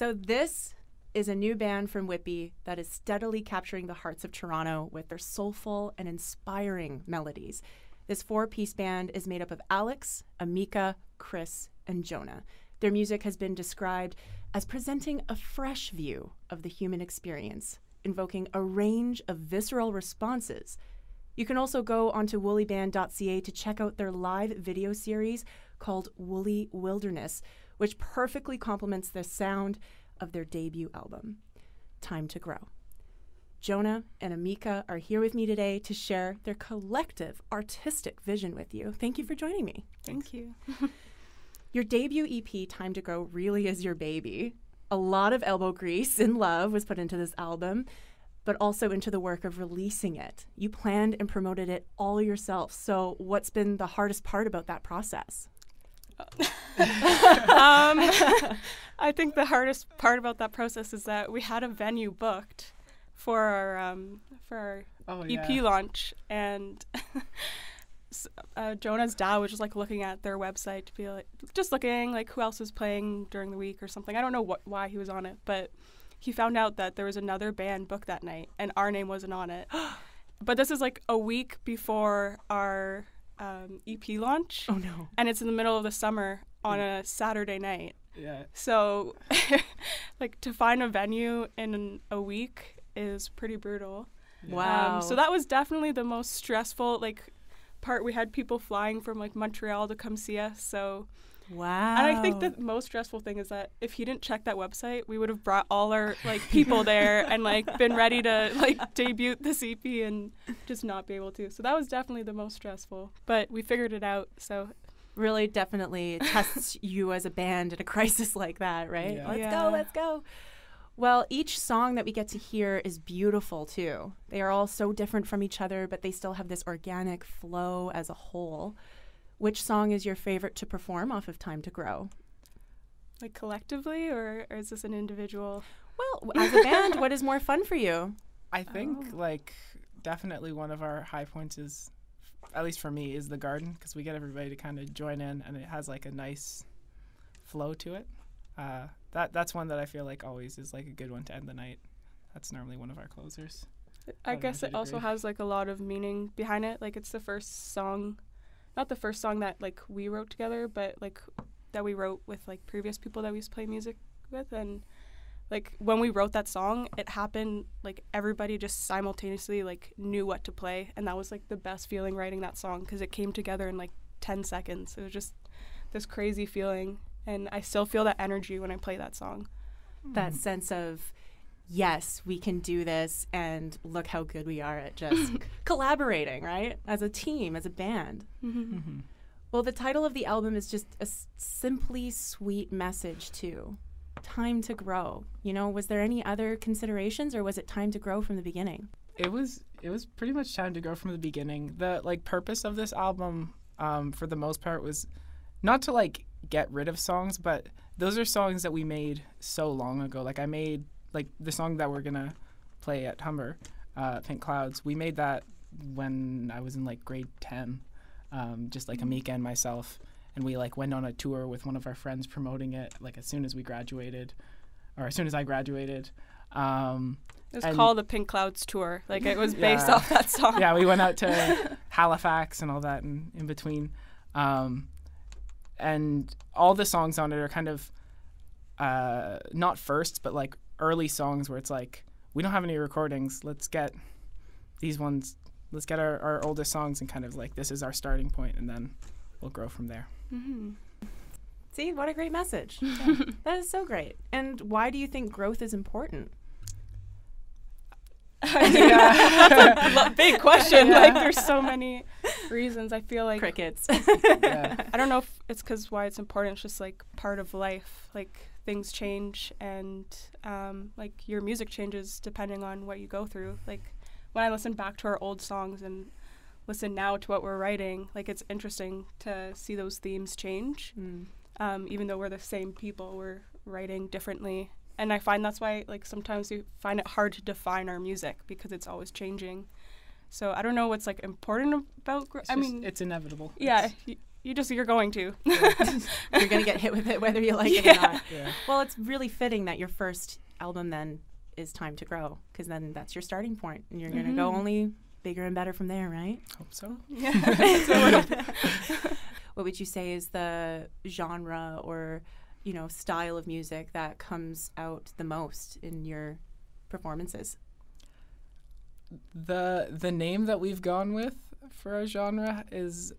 So this is a new band from Whippy that is steadily capturing the hearts of Toronto with their soulful and inspiring melodies. This four-piece band is made up of Alex, Amika, Chris, and Jonah. Their music has been described as presenting a fresh view of the human experience, invoking a range of visceral responses. You can also go onto woollyband.ca to check out their live video series called Woolly Wilderness, which perfectly complements the sound of their debut album, Time to Grow. Jonah and Amika are here with me today to share their collective artistic vision with you. Thank you for joining me. Thanks. Thank you. Your debut EP, Time to Grow, really is your baby. A lot of elbow grease and love was put into this album, but also into the work of releasing it. You planned and promoted it all yourself. So what's been the hardest part about that process? I think the hardest part about that process is that we had a venue booked for our EP launch, and Jonah's dad was just like looking at their website to be like, just looking like who else was playing during the week or something. I don't know why he was on it, but he found out that there was another band booked that night and our name wasn't on it. But this is like a week before our EP launch. Oh no. And it's in the middle of the summer on a Saturday night. Yeah. So like to find a venue in a week is pretty brutal. Yeah. Wow. So that was definitely the most stressful part. We had people flying from like Montreal to come see us. So wow. And I think the most stressful thing is that if he didn't check that website, we would have brought all our people there and been ready to debut this EP and just not be able to. So that was definitely the most stressful, but we figured it out. So really definitely tests you as a band in a crisis like that, right? Yeah. Let's go. Well, each song that we get to hear is beautiful too. They are all so different from each other, but they still have this organic flow as a whole. Which song is your favorite to perform off of Time to Grow? Like collectively, or is this an individual? Well, as a band, what is more fun for you? I think definitely one of our high points is, at least for me, is the garden, because we get everybody to kind of join in and it has a nice flow to it. That's one that I feel always is a good one to end the night. That's normally one of our closers. I guess it also has a lot of meaning behind it. Like it's the first song. Not the first song that we wrote together, but that we wrote with previous people that we used to play music with, and when we wrote that song, it happened everybody just simultaneously knew what to play, and that was the best feeling writing that song because it came together in 10 seconds. It was just this crazy feeling, and I still feel that energy when I play that song. That sense of yes, we can do this, and look how good we are at just collaborating, right? As a team, as a band. Well, the title of the album is just a simply sweet message too. Time to grow. You know, was there any other considerations, or was it time to grow from the beginning? It was pretty much time to grow from the beginning. The purpose of this album, for the most part, was not to get rid of songs, but those are songs that we made so long ago. I made the song that we're gonna play at Humber, Pink Clouds, we made that when I was in grade 10, just Amika and myself, and we went on a tour with one of our friends promoting it as soon as we graduated, or as soon as I graduated. It was called the Pink Clouds Tour, it was based off that song. Yeah, we went out to Halifax and all that, and in between, and all the songs on it are kind of not firsts, but early songs where it's we don't have any recordings, let's get our oldest songs, and kind of this is our starting point, and then we'll grow from there. See, what a great message. Yeah. That is so great. And why do you think growth is important? That's a big question. Yeah. There's so many reasons. I feel crickets. Yeah. I don't know if it's why it's important. It's just part of life. Things change, and your music changes depending on what you go through. When I listen back to our old songs and listen now to what we're writing, it's interesting to see those themes change. Even though we're the same people, we're writing differently, and I find that's why sometimes we find it hard to define our music, because it's always changing. So I don't know what's important about growth. I mean, it's inevitable. Yeah, You're going to. You're going to get hit with it whether you like it or not. Yeah. Well, it's really fitting that your first album then is Time to Grow, because then that's your starting point, and you're going to go only bigger and better from there, right? Hope so. Yeah. What would you say is the genre or, you know, style of music that comes out the most in your performances? The name that we've gone with for our genre is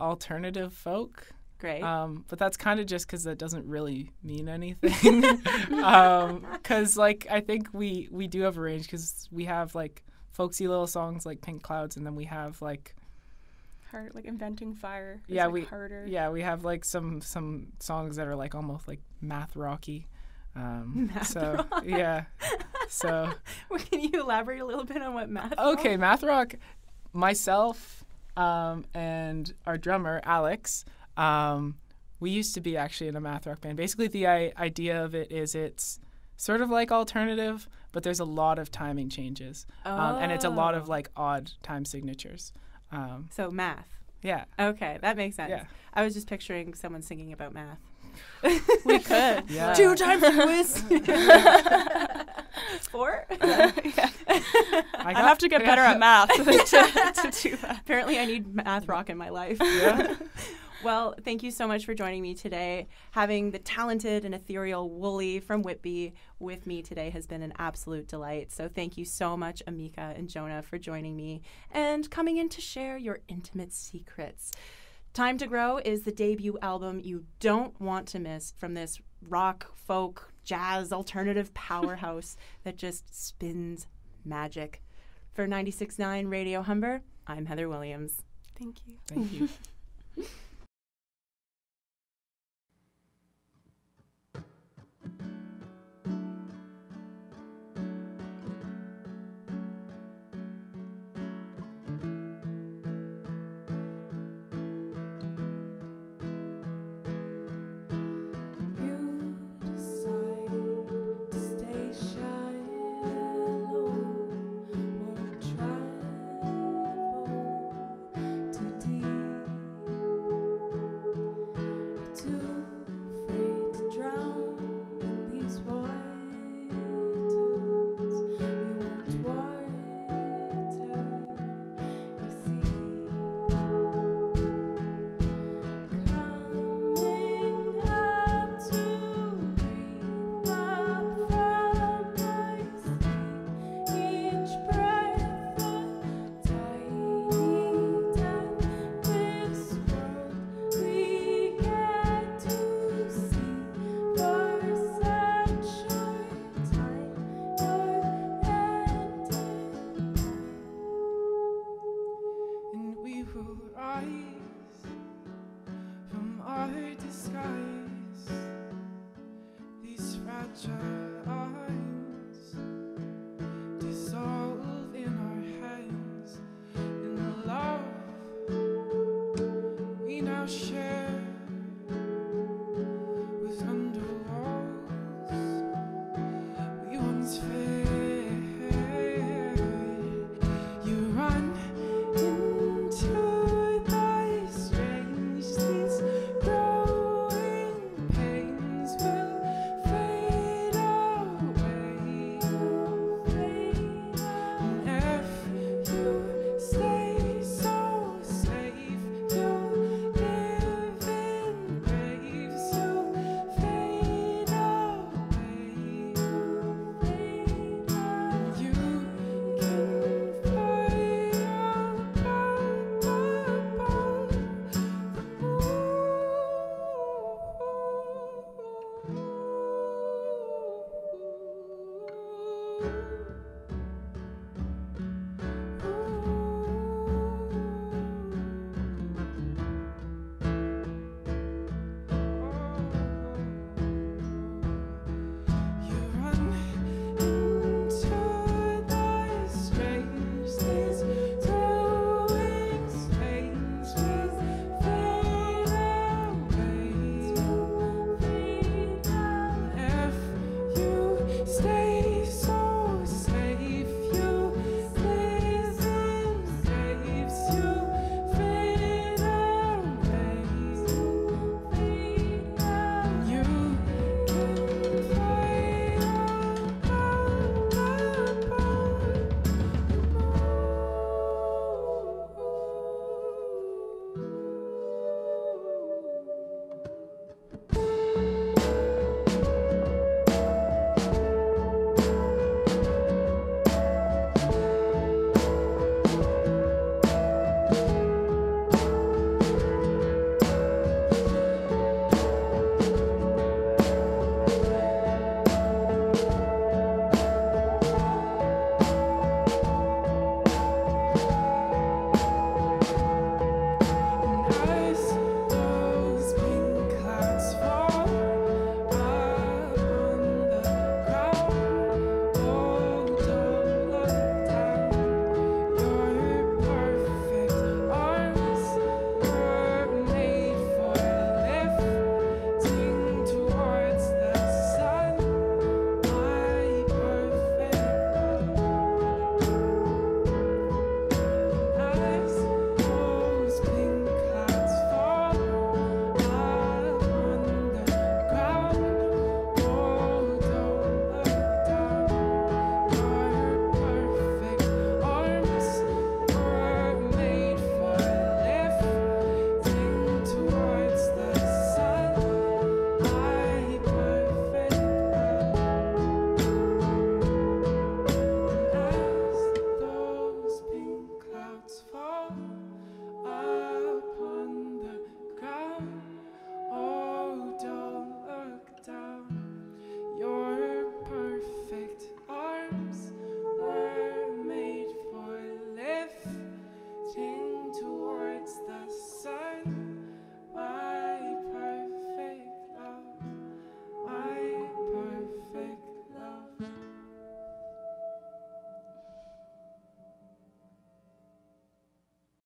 alternative folk. Great. But that's kind of just because that doesn't really mean anything. Because like I think we do have a range, because we have like folksy little songs like Pink Clouds, and then we have like Heart, like Inventing Fire. Yeah, like harder. Yeah, we have like some songs that are like almost like math rocky. Yeah. So well, can you elaborate a little bit on what math? Okay, math rock. Myself and our drummer Alex, we used to be actually in a math rock band. Basically, the idea of it is it's sort of like alternative, but there's a lot of timing changes, and it's a lot of like odd time signatures. So math. Yeah. Okay, that makes sense. Yeah. I was just picturing someone singing about math. We could. Yeah. 2 times twist. 4? Yeah. Yeah. I have to get better at math to do that. Apparently I need math rock in my life. Yeah. Well, thank you so much for joining me today. Having the talented and ethereal Woolly from Whitby with me today has been an absolute delight. So thank you so much, Amika and Jonah, for joining me and coming in to share your intimate secrets. Time to Grow is the debut album you don't want to miss from this rock, folk, jazz, alternative powerhouse that just spins magic. For 96.9 Radio Humber, I'm Heather Williams. Thank you. Thank you.